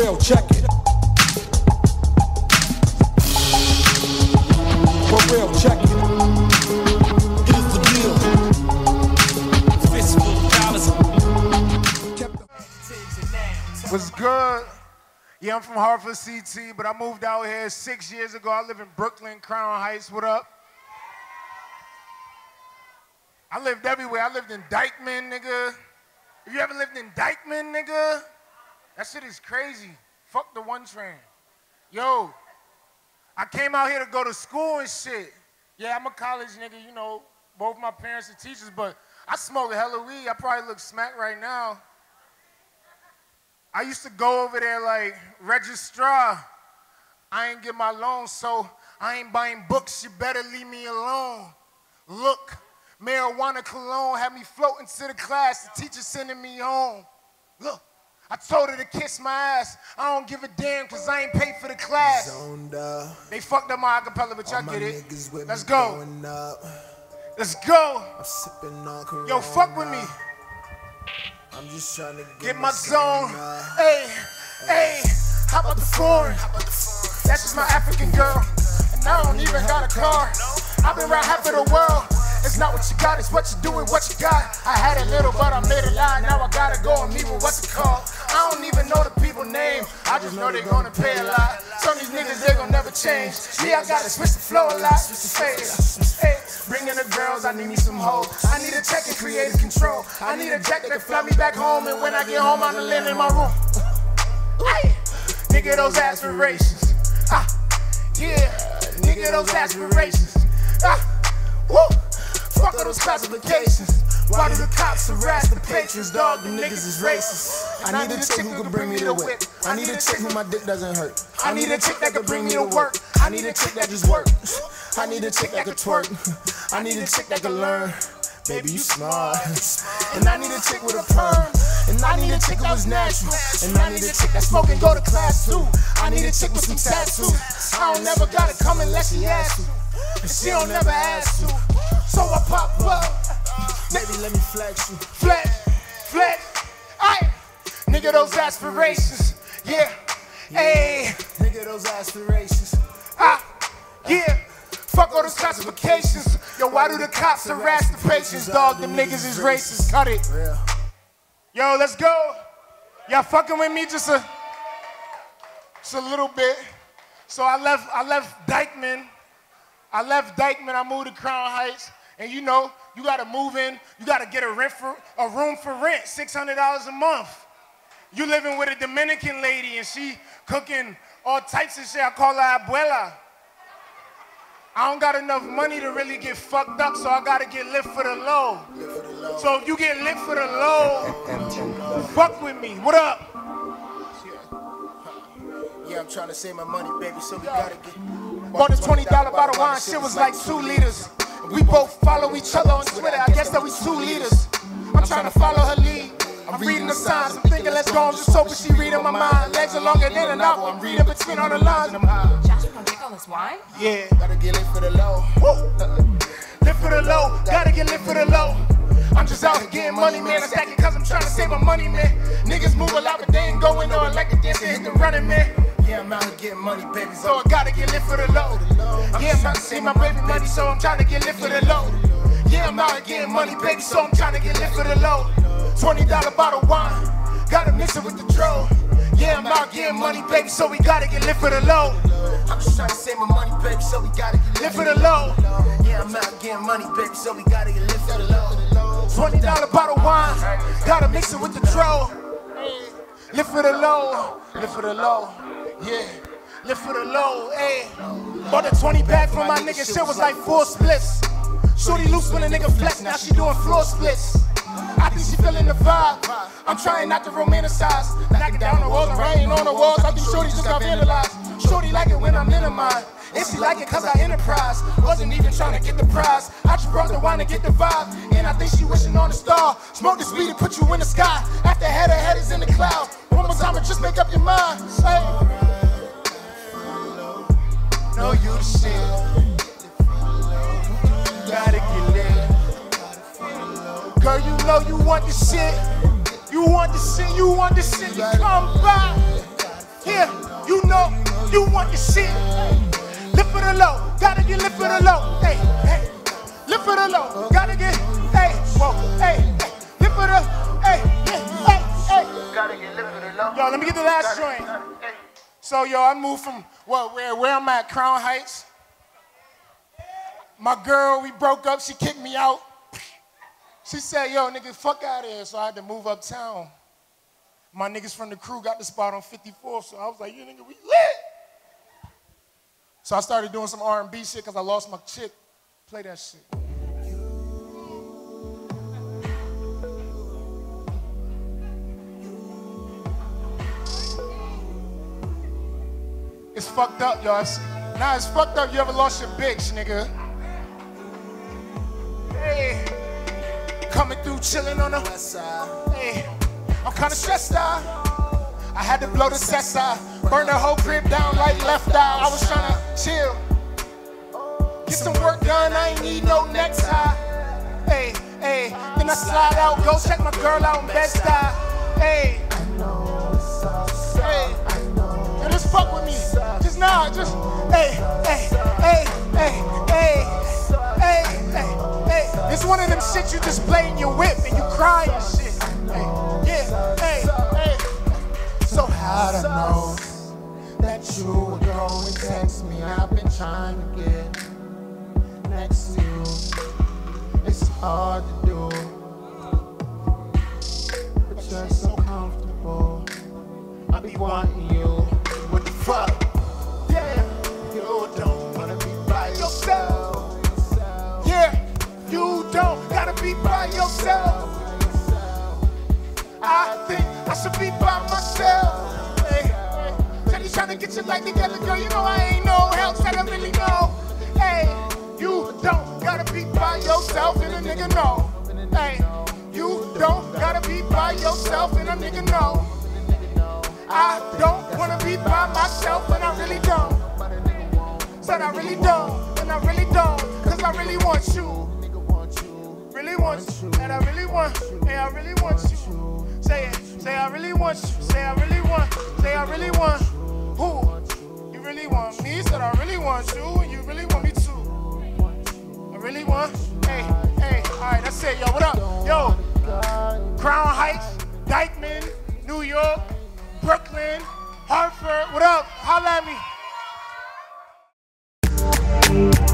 real, check it. For real, check it. Here's the deal. $50. What's good? Yeah, I'm from Hartford, CT, but I moved out here 6 years ago. I live in Brooklyn, Crown Heights. What up? I lived everywhere. I lived in Dyckman, nigga. If you ever lived in Dyckman, nigga, that shit is crazy. Fuck the one train. Yo, I came out here to go to school and shit. Yeah, I'm a college nigga, you know, both my parents are teachers, but I smoke hella weed. I probably look smack right now. I used to go over there like, registrar, I ain't get my loan, so I ain't buying books. You better leave me alone. Look. Marijuana cologne had me floating to the class, the teacher sending me home. Look, I told her to kiss my ass. I don't give a damn because I ain't paid for the class. They fucked up my acapella, but y'all get it. Let's go. Let's go. Yo, fuck with me. I'm just trying to get my zone. Hey, hey, how about the foreign? That's just my African girl. And I don't even got a car. I've been around half of the world. It's not what you got, it's what you do with what you got. I had a little, but I made a lot. Now I gotta go and meet with what's it called. I don't even know the people's name. I just know they're gonna pay a lot. Some of these niggas, they gon' never change. Me, I gotta switch the flow a lot. Switch the face. Hey, bring in the girls, I need me some hoes. I need a check and creative control. I need a check that can fly me back home. And when I get home, I'm gonna live in my room. Hey, nigga, those aspirations. Ah, yeah, nigga, those aspirations. Ah, woo. Fuck all those classifications. Why do the cops harass the patrons? Dog, the niggas is racist. I need a chick who can bring me to whip. I need a chick who my dick doesn't hurt. I need a chick that can bring me to work. I need a chick that just works. I need a chick that can twerk. I need a chick that can learn. Baby, you smart. And I need a chick with a perm. And I need a chick that was natural. And I need a chick that smoke and go to class too. I need a chick with some tattoos. I don't never gotta come unless she asks you. And she don't never ask you. So I pop up, baby, let me flex you. Flex, flex, aye. Nigga, those aspirations, yeah, ayy. Nigga, those aspirations, ah, yeah. Fuck all those classifications. Yo, why do the cops harass the patients, dog? Them niggas is racist, cut it. Yo, let's go. Y'all fucking with me just a little bit. So I left Dyckman. I moved to Crown Heights, and you know, you gotta move in, you gotta get a room for rent, $600 a month. You living with a Dominican lady, and she cooking all types of shit. I call her abuela. I don't got enough money to really get fucked up, so I gotta get lit for the low. So if you get lit for the low, fuck with me. What up? Yeah, I'm trying to save my money, baby, so we gotta get... Bought a $20 bottle of wine, shit was like 2 liters. We both follow each other on Twitter, I guess that we 2 leaders. I'm trying to follow her lead, I'm reading the signs. I'm thinking let's go, I'm just hoping she reading my mind. Legs are longer than a novel, I'm reading between all the lines. Josh, you gonna drink all this wine? Yeah. Gotta get lit for the low. Lit for the low, gotta get lit for the low. I'm just out here getting money, man. I stack it cause I'm trying to save my money, man. Niggas move a lot, but they ain't going on like a dancer hit the running, man. Yeah, I'm out here getting money, baby, so I gotta get lit for the low. Yeah, I'm out to see my baby money, so I'm trying to get lit for the low. Yeah, I'm out here getting money, baby, so I'm trying to get lit for the low. $20 bottle wine, gotta mix it with the dro. Yeah, I'm out here getting money, baby, so we gotta get lit for the low. I'm just trying to save my money, baby, so we gotta get lit for the low. Yeah, I'm out getting money, baby, so we gotta get lit for the low. $20 bottle wine, gotta mix it with the dro. Lit for the low, lit for the low. Yeah, live for the low, ayy. Bought a 20 bag from my nigga, shit was like 4 splits. Shorty loose when a nigga flex, now she doing floor splits. I think she feeling the vibe, I'm trying not to romanticize. Knocking down the walls and writing on the walls, I think shorty just got vandalized. Shorty like it when I'm in her mind, and she like it cause I enterprise. Wasn't even trying to get the prize, I just brought the wine to get the vibe. And I think she wishing on a star, smoke this weed and put you in the sky. After head, her head is in the cloud, one more time and just make up your mind. Ay. No, you the shit. You gotta get lit. Girl, you know you want the shit. You want the shit, you want the shit, you come by. Here, you know you want the shit. Lift it low, gotta get lift it low. Hey, hey, lift it low, gotta get. Hey, whoa, hey, hey, lift it up. Hey, hey, hey, hey. Gotta get lift it low. Yo, let me get the last joint. So yo, I moved from where I'm at, Crown Heights. My girl, we broke up. She kicked me out. She said, yo, nigga, fuck out of here. So I had to move uptown. My niggas from the crew got the spot on 54th. So I was like, yeah, nigga, we lit. So I started doing some R&B shit because I lost my chick. Play that shit. It's fucked up, y'all. Nah, it's fucked up. You ever lost your bitch, nigga? Hey. Coming through, chilling on the west side. Hey. I'm kinda stressed out. I had to blow the sets out. Burn the whole crib down like left out. I was tryna chill. Get some work done, I ain't need no necktie. Hey, hey. Then I slide out, go check my girl out in Bed-Stuy. Hey. Hey. Yo, just fuck with me. Just now, just, hey, hey, hey, hey, hey, hey, hey, hey. It's one of them shit you just play in your whip and you cry and shit. Hey. Yeah, hey, hey. So how'd I know that you were going to text me? I've been trying to get next to you. It's hard to do, but you're so comfortable. I be wanting you. What the fuck? Yeah, you don't wanna be by yourself. Yeah, you don't gotta be by yourself. I think I should be by myself. Hey, hey. Teddy trying to get your life together, girl. You know I ain't no help that I really know. Hey, you don't gotta be by yourself and a nigga know. Hey, you don't gotta be by yourself and a nigga know. I don't wanna be by myself and I really don't. Said I really don't and I really don't, cause I really want you. Really want you, and I really want you, and I really want you. Say it, say I really want you, say I really want, say I really want. Who? You really want me, said I really want you, and you really want me too. I really want, hey, hey, all right, that's it, yo, what up? Yo, Crown Heights, Dyckman, New York, Brooklyn, Hartford, what up? Holla at me.